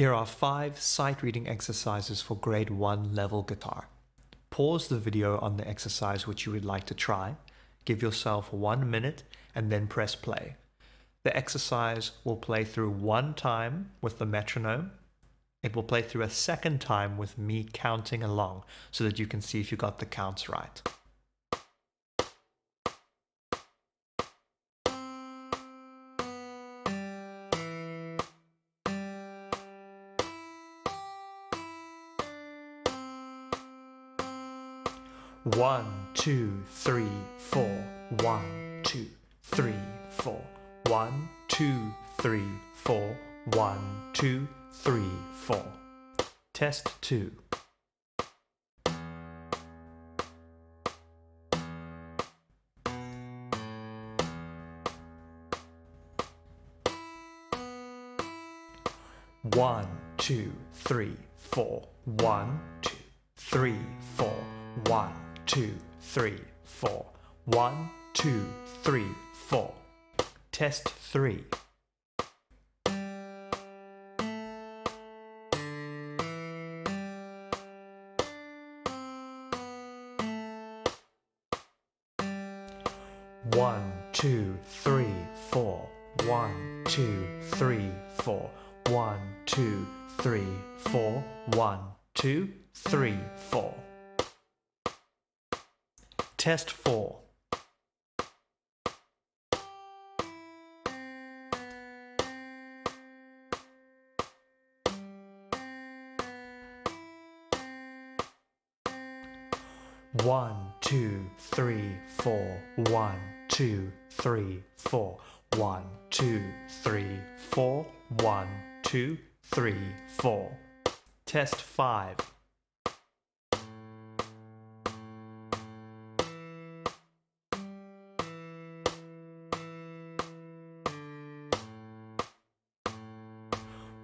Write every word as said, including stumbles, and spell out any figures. Here are five sight reading exercises for grade one level guitar. Pause the video on the exercise which you would like to try, give yourself one minute, and then press play. The exercise will play through one time with the metronome. It will play through a second time with me counting along so that you can see if you got the counts right. One, two, three, four. One, two, three, four. One, two, three, four. One, two, three, four. Test two. One, two, three, four. One, two, three, four. One, two, three, four. One, two, three, four. Test three. One, two, three, four. One, two, three, four. One, two, three, four. One, two, three, four. Test four. One, two, three, four. One, two, three, four. One, two, three, four. One, two, three, four. Test five.